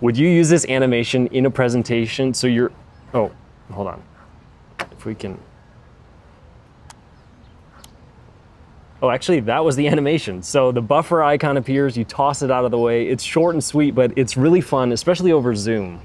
Would you use this animation in a presentation so you're, oh, hold on. If we can, oh, actually that was the animation. So the buffer icon appears, you toss it out of the way. It's short and sweet, but it's really fun, especially over Zoom.